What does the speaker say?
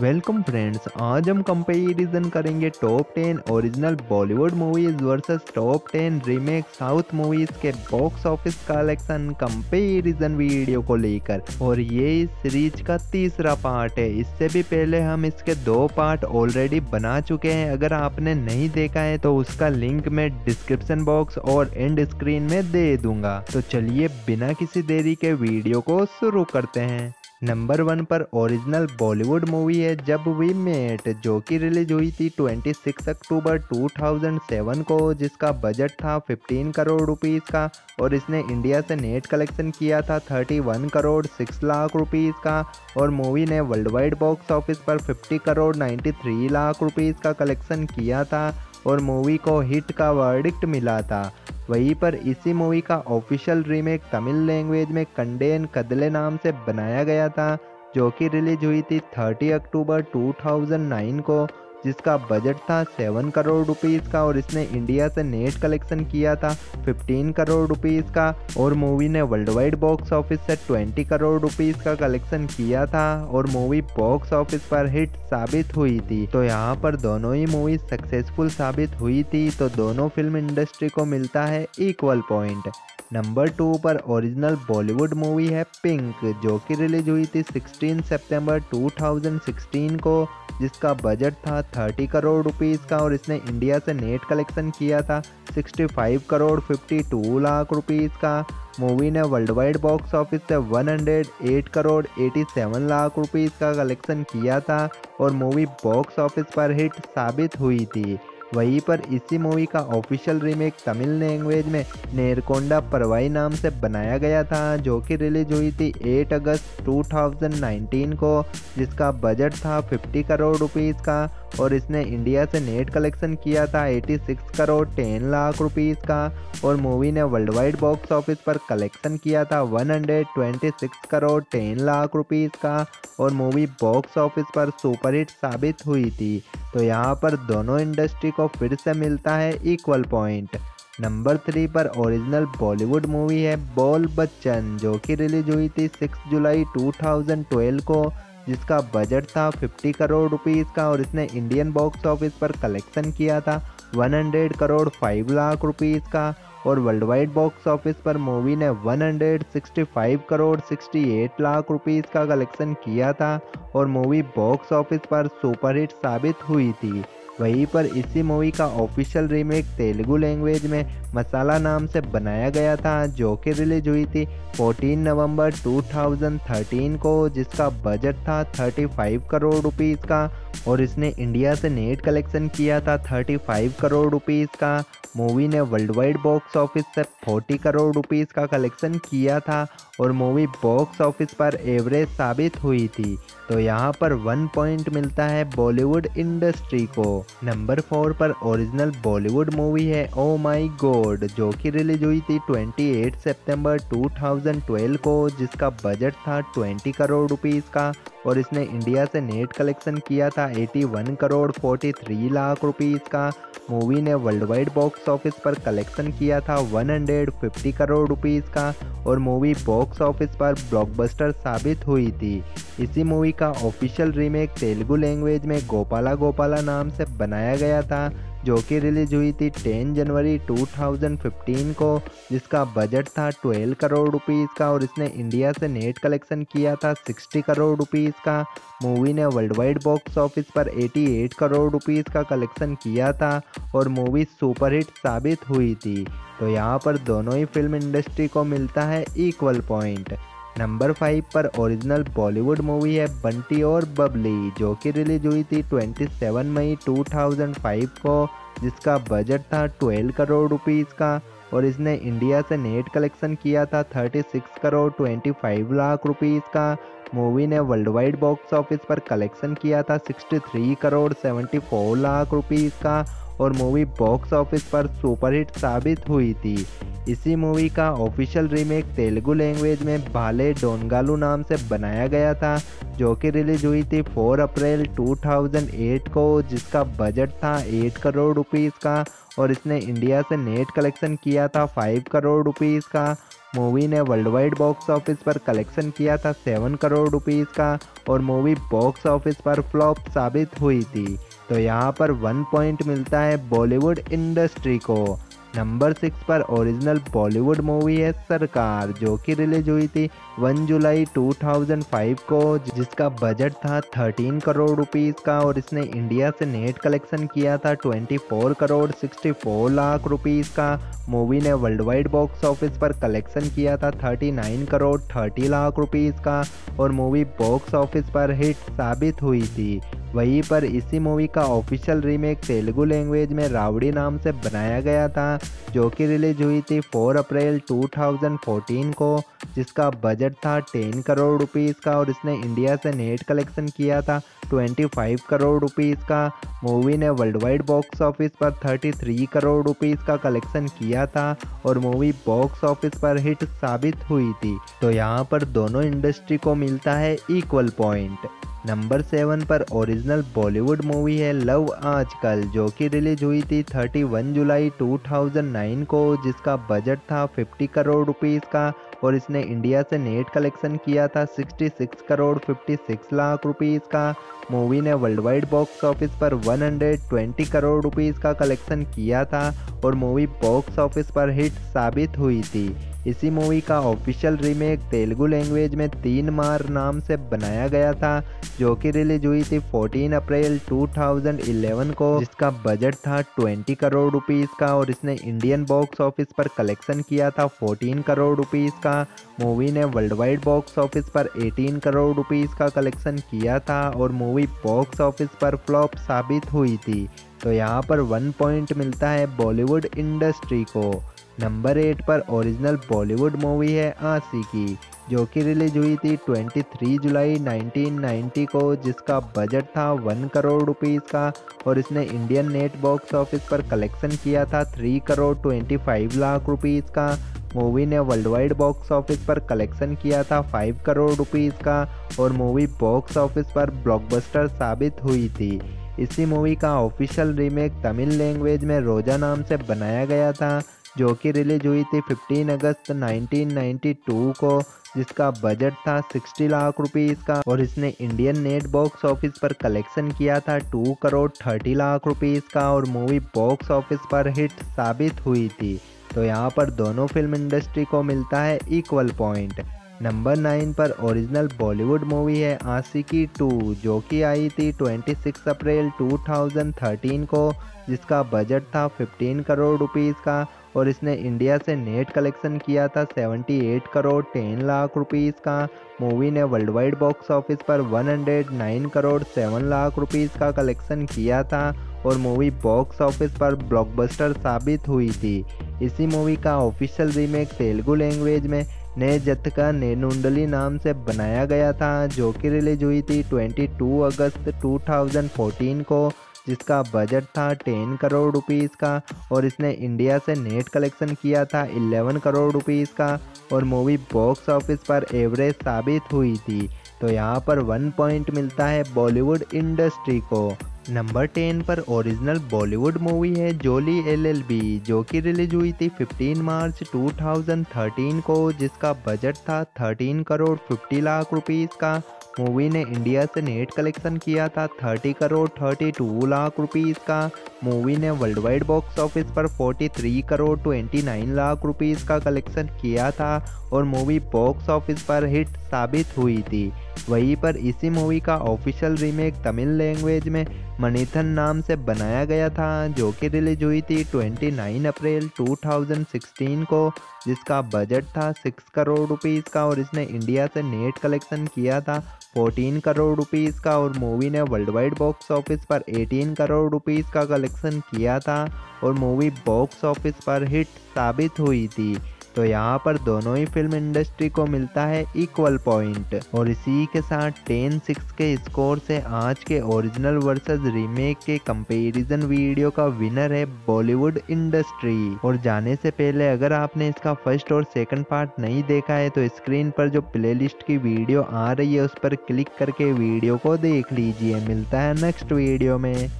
Welcome friends, आज हम comparison करेंगे top 10 original Bollywood movies versus top 10 remake south movies के box office collection comparison video को लेकर। और ये इस सीरीज का तीसरा पार्ट है। इससे भी पहले हम इसके दो पार्ट ऑलरेडी बना चुके हैं। अगर आपने नहीं देखा है तो उसका लिंक मैं डिस्क्रिप्शन बॉक्स और एंड स्क्रीन में दे दूंगा। तो चलिए बिना किसी देरी के वीडियो को शुरू करते हैं। नंबर 1 पर ओरिजिनल बॉलीवुड मूवी है जब वी मेट, जो कि रिलीज हुई थी 26 अक्टूबर 2007 को, जिसका बजट था 15 करोड़ रुपीस का और इसने इंडिया से नेट कलेक्शन किया था 31 करोड़ 6 लाख रुपीस का। और मूवी ने वर्ल्ड वाइड बॉक्स ऑफिस पर 50 करोड़ 93 लाख रुपीस का कलेक्शन किया था और मूवी को हिट का वर्डिक्ट मिला था। वहीं पर इसी मूवी का ऑफिशियल रीमेक तमिल लैंग्वेज में कंडेन कदले नाम से बनाया गया था, जो कि रिलीज हुई थी 30 अक्टूबर 2009 को, जिसका बजट था 7 करोड़ रुपीस का और इसने इंडिया से नेट कलेक्शन किया था 15 करोड़ रुपीस का। और मूवी ने वर्ल्ड वाइड बॉक्स ऑफिस से 20 करोड़ रुपीस का कलेक्शन किया था और मूवी बॉक्स ऑफिस पर हिट साबित हुई थी। तो यहाँ पर दोनों ही मूवी सक्सेसफुल साबित हुई थी, तो दोनों फिल्म इंडस्ट्री को मिलता है इक्वल पॉइंट। नंबर 2 पर ओरिजिनल बॉलीवुड मूवी है पिंक, जो कि रिलीज हुई थी 16 सितंबर 2016 को, जिसका बजट था 30 करोड़ रुपीस का और इसने इंडिया से नेट कलेक्शन किया था 65 करोड़ 52 लाख रुपीस का। मूवी ने वर्ल्ड वाइड बॉक्स ऑफिस से 108 करोड़ 87 लाख रुपीस का कलेक्शन किया था और मूवी बॉक्स ऑफिस पर हिट साबित हुई थी। वहीं पर इसी मूवी का ऑफिशियल रीमेक तमिल लैंग्वेज में नेरकोंडा परवाई नाम से बनाया गया था, जो कि रिलीज हुई थी 8 अगस्त 2019 को, जिसका बजट था 50 करोड़ रुपीस का और इसने इंडिया से नेट कलेक्शन किया था 86 करोड़ 10 लाख रुपीस का। और मूवी ने वर्ल्ड वाइड बॉक्स ऑफिस पर कलेक्शन किया था 126 करोड़ 10 लाख रुपीस का और मूवी बॉक्स ऑफिस पर सुपरहिट साबित हुई थी। तो यहाँ पर दोनों इंडस्ट्री को फिर से मिलता है इक्वल पॉइंट। नंबर 3 पर ओरिजिनल बॉलीवुड मूवी है बोल बच्चन, जो कि रिलीज हुई थी 6 जुलाई 2012 को, जिसका बजट था 50 करोड़ रुपीस का और इसने इंडियन बॉक्स ऑफिस पर कलेक्शन किया था 100 करोड़ 5 लाख रुपीस का। और वर्ल्ड वाइड बॉक्स ऑफिस पर मूवी ने 165 करोड़ 68 लाख रुपीस का कलेक्शन किया था और मूवी बॉक्स ऑफिस पर सुपरहिट साबित हुई थी। वहीं पर इसी मूवी का ऑफिशियल रीमेक तेलुगु लैंग्वेज में मसाला नाम से बनाया गया था, जो कि रिलीज हुई थी 14 नवंबर 2013 को, जिसका बजट था 35 करोड़ रुपीस का और इसने इंडिया से नेट कलेक्शन किया था 35 करोड़ रुपीस का। मूवी ने वर्ल्ड वाइड बॉक्स ऑफिस से 40 करोड़ रुपीस का कलेक्शन किया था और मूवी बॉक्स ऑफिस पर एवरेज साबित हुई थी। तो यहाँ पर 1 पॉइंट मिलता है बॉलीवुड इंडस्ट्री को। नंबर 4 पर ओरिजिनल बॉलीवुड मूवी है ओ माय गॉड, जो कि रिलीज हुई थी 28 सितंबर 2012 को, जिसका बजट था 20 करोड़ रुपीस का और इसने इंडिया से नेट कलेक्शन किया था 81 करोड़ 43 लाख रुपीस का। मूवी ने वर्ल्ड वाइड बॉक्स ऑफिस पर कलेक्शन किया था 150 करोड़ रुपीस का और मूवी बॉक्स ऑफिस पर ब्लॉकबस्टर साबित हुई थी। इसी मूवी का ऑफिशियल रीमेक तेलुगु लैंग्वेज में गोपाला गोपाला नाम से बनाया गया था, जो कि रिलीज हुई थी 10 जनवरी 2015 को, जिसका बजट था 12 करोड़ रुपीस का और इसने इंडिया से नेट कलेक्शन किया था 60 करोड़ रुपीस का। मूवी ने वर्ल्ड वाइड बॉक्स ऑफिस पर 88 करोड़ रुपीस का कलेक्शन किया था और मूवी सुपरहिट साबित हुई थी। तो यहाँ पर दोनों ही फिल्म इंडस्ट्री को मिलता है इक्वल पॉइंट। नंबर 5 पर ओरिजिनल बॉलीवुड मूवी है बंटी और बबली, जो कि रिलीज हुई थी 27 मई 2005 को, जिसका बजट था 12 करोड़ रुपीस का और इसने इंडिया से नेट कलेक्शन किया था 36 करोड़ 25 लाख रुपीस का। मूवी ने वर्ल्ड वाइड बॉक्स ऑफिस पर कलेक्शन किया था 63 करोड़ 74 लाख रुपीस का और मूवी बॉक्स ऑफिस पर सुपरहिट साबित हुई थी। इसी मूवी का ऑफिशियल रीमेक तेलुगु लैंग्वेज में भाले डोंगालू नाम से बनाया गया था, जो कि रिलीज हुई थी 4 अप्रैल 2008 को, जिसका बजट था 8 करोड़ रुपीस का और इसने इंडिया से नेट कलेक्शन किया था 5 करोड़ रुपीस का। मूवी ने वर्ल्ड वाइड बॉक्स ऑफिस पर कलेक्शन किया था 7 करोड़ रुपीज़ का और मूवी बॉक्स ऑफिस पर फ्लॉप साबित हुई थी। तो यहाँ पर 1 पॉइंट मिलता है बॉलीवुड इंडस्ट्री को। नंबर 6 पर ओरिजिनल बॉलीवुड मूवी है सरकार, जो कि रिलीज हुई थी 1 जुलाई 2005 को, जिसका बजट था 13 करोड़ रुपीज़ का और इसने इंडिया से नेट कलेक्शन किया था 24 करोड़ 64 लाख रुपीज़ का। मूवी ने वर्ल्ड वाइड बॉक्स ऑफिस पर कलेक्शन किया था 39 करोड़ 30 लाख रुपीज़ का और मूवी बॉक्स ऑफिस पर हिट साबित हुई थी। वहीं पर इसी मूवी का ऑफिशियल रीमेक तेलुगु लैंग्वेज में रावड़ी नाम से बनाया गया था, जो कि रिलीज हुई थी 4 अप्रैल 2014 को, जिसका बजट था 10 करोड़ रुपीज़ का और इसने इंडिया से नेट कलेक्शन किया था 25 करोड़ रुपीज़ का। मूवी ने वर्ल्ड वाइड बॉक्स ऑफिस पर 33 करोड़ रुपीज़ का कलेक्शन किया था और मूवी बॉक्स ऑफिस पर हिट साबित हुई थी। तो यहाँ पर दोनों इंडस्ट्री को मिलता है इक्वल पॉइंट। नंबर 7 पर ओरिजिनल बॉलीवुड मूवी है लव आज कल, जो कि रिलीज हुई थी 31 जुलाई 2009 को, जिसका बजट था 50 करोड़ रुपीज़ का और इसने इंडिया से नेट कलेक्शन किया था 66 करोड़ 56 लाख रुपीज़ का। मूवी ने वर्ल्ड वाइड बॉक्स ऑफिस पर 120 करोड़ रुपीज़ का कलेक्शन किया था और मूवी बॉक्स ऑफिस पर हिट साबित हुई थी। इसी मूवी का ऑफिशियल रीमेक तेलुगु लैंग्वेज में तीन मार नाम से बनाया गया था, जो कि रिलीज हुई थी 14 अप्रैल 2011 को, जिसका बजट था 20 करोड़ रुपीज़ का और इसने इंडियन बॉक्स ऑफिस पर कलेक्शन किया था 14 करोड़ रुपीज़ का। मूवी ने वर्ल्ड वाइड बॉक्स ऑफिस पर 18 करोड़ रुपीज़ का कलेक्शन किया था और मूवी बॉक्स ऑफिस पर फ्लॉप साबित हुई थी। तो यहाँ पर 1 पॉइंट मिलता है बॉलीवुड इंडस्ट्री को। नंबर 8 पर ओरिजिनल बॉलीवुड मूवी है आशिकी, जो कि रिलीज हुई थी 23 जुलाई 1990 को, जिसका बजट था 1 करोड़ रुपीज़ का और इसने इंडियन नेट बॉक्स ऑफिस पर कलेक्शन किया था 3 करोड़ 25 लाख रुपीज़ का। मूवी ने वर्ल्ड वाइड बॉक्स ऑफिस पर कलेक्शन किया था 5 करोड़ रुपीज़ का और मूवी बॉक्स ऑफिस पर ब्लॉकबस्टर साबित हुई थी। इसी मूवी का ऑफिशियल रीमेक तमिल लैंग्वेज में रोजा नाम से बनाया गया था, जो कि रिलीज हुई थी 15 अगस्त 1992 को, जिसका बजट था 60 लाख रुपीज़ का और इसने इंडियन नेट बॉक्स ऑफिस पर कलेक्शन किया था 2 करोड़ 30 लाख रुपीज़ का और मूवी बॉक्स ऑफिस पर हिट साबित हुई थी। तो यहाँ पर दोनों फिल्म इंडस्ट्री को मिलता है इक्वल पॉइंट। नंबर 9 पर ओरिजिनल बॉलीवुड मूवी है आशिकी 2, जो कि आई थी 26 अप्रैल 2013 को, जिसका बजट था 15 करोड़ रुपीज़ का और इसने इंडिया से नेट कलेक्शन किया था 78 करोड़ 10 लाख रुपीज़ का। मूवी ने वर्ल्ड वाइड बॉक्स ऑफिस पर 109 करोड़ 7 लाख रुपीज़ का कलेक्शन किया था और मूवी बॉक्स ऑफिस पर ब्लॉकबस्टर साबित हुई थी। इसी मूवी का ऑफिशियल रीमेक तेलुगु लैंग्वेज में ने जतका नेनुंडली नाम से बनाया गया था, जो कि रिलीज हुई थी 22 अगस्त 2014 को, जिसका बजट था 10 करोड़ रुपीज़ का और इसने इंडिया से नेट कलेक्शन किया था 11 करोड़ रुपीज़ का और मूवी बॉक्स ऑफिस पर एवरेज साबित हुई थी। तो यहाँ पर 1 पॉइंट मिलता है बॉलीवुड इंडस्ट्री को। नंबर 10 पर ओरिजिनल बॉलीवुड मूवी है जोली LLB, जो कि रिलीज हुई थी 15 मार्च 2013 को, जिसका बजट था 13 करोड़ 50 लाख रुपीज़ का। मूवी ने इंडिया से नेट कलेक्शन किया था 30 करोड़ 32 लाख रुपीज़ का। मूवी ने वर्ल्ड वाइड बॉक्स ऑफिस पर 43 करोड़ 29 लाख रुपीज़ का कलेक्शन किया था और मूवी बॉक्स ऑफिस पर हिट साबित हुई थी। वहीं पर इसी मूवी का ऑफिशियल रीमेक तमिल लैंग्वेज में मनीथन नाम से बनाया गया था, जो कि रिलीज हुई थी 29 अप्रैल 2016 को, जिसका बजट था 6 करोड़ रुपीज़ का और इसने इंडिया से नेट कलेक्शन किया था 14 करोड़ रुपीज़ का और मूवी ने वर्ल्ड वाइड बॉक्स ऑफिस पर 18 करोड़ रुपीज़ का कलेक्शन किया था और मूवी बॉक्स ऑफिस पर हिट साबित हुई थी। तो यहाँ पर दोनों ही फिल्म इंडस्ट्री को मिलता है इक्वल पॉइंट। और इसी के साथ 10-6 के स्कोर से आज के ओरिजिनल वर्सेस रीमेक के कंपैरिजन वीडियो का विनर है बॉलीवुड इंडस्ट्री। और जाने से पहले अगर आपने इसका फर्स्ट और सेकंड पार्ट नहीं देखा है तो स्क्रीन पर जो प्लेलिस्ट की वीडियो आ रही है उस पर क्लिक करके वीडियो को देख लीजिए। मिलता है नेक्स्ट वीडियो में।